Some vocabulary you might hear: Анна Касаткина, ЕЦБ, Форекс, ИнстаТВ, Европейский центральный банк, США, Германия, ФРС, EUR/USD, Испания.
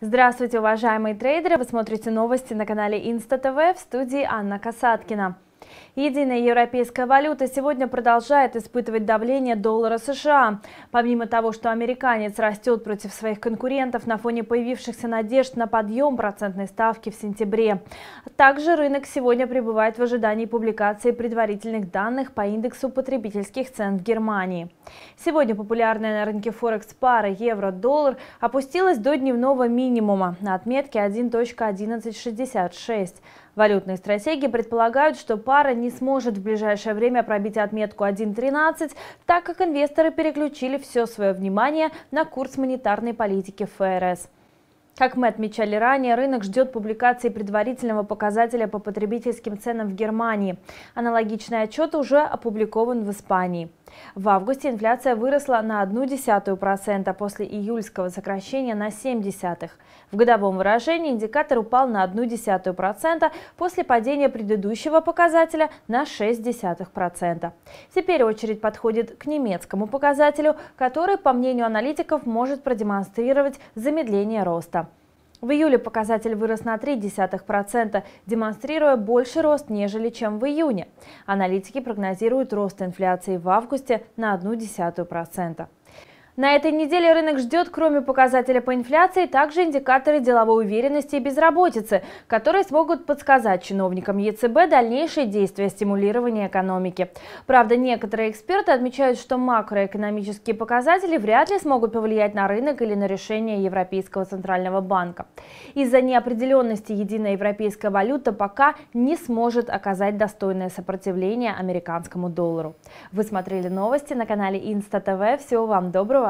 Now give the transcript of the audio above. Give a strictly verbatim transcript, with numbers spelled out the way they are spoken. Здравствуйте, уважаемые трейдеры! Вы смотрите новости на канале ИнстаТВ, в студии Анна Касаткина. Единая европейская валюта сегодня продолжает испытывать давление доллара США. Помимо того, что американец растет против своих конкурентов на фоне появившихся надежд на подъем процентной ставки в сентябре. Также рынок сегодня пребывает в ожидании публикации предварительных данных по индексу потребительских цен в Германии. Сегодня популярная на рынке Форекс пара евро-доллар опустилась до дневного минимума на отметке один точка одиннадцать шестьдесят шесть. Валютные стратегии предполагают, что пара не сможет в ближайшее время пробить отметку один тринадцать, так как инвесторы переключили все свое внимание на курс монетарной политики ФРС. Как мы отмечали ранее, рынок ждет публикации предварительного показателя по потребительским ценам в Германии. Аналогичный отчет уже опубликован в Испании. В августе инфляция выросла на ноль целых одну десятую процента после июльского сокращения на ноль целых семь десятых процента. В годовом выражении индикатор упал на ноль целых одну десятую процента после падения предыдущего показателя на ноль целых шесть десятых процента. Теперь очередь подходит к немецкому показателю, который, по мнению аналитиков, может продемонстрировать замедление роста. В июле показатель вырос на ноль целых три десятых процента, демонстрируя больше рост, нежели чем в июне. Аналитики прогнозируют рост инфляции в августе на ноль целых одну десятую процента. На этой неделе рынок ждет, кроме показателя по инфляции, также индикаторы деловой уверенности и безработицы, которые смогут подсказать чиновникам ЕЦБ дальнейшие действия стимулирования экономики. Правда, некоторые эксперты отмечают, что макроэкономические показатели вряд ли смогут повлиять на рынок или на решение Европейского центрального банка. Из-за неопределенности единая европейская валюта пока не сможет оказать достойное сопротивление американскому доллару. Вы смотрели новости на канале ИнстаТВ. Всего вам доброго!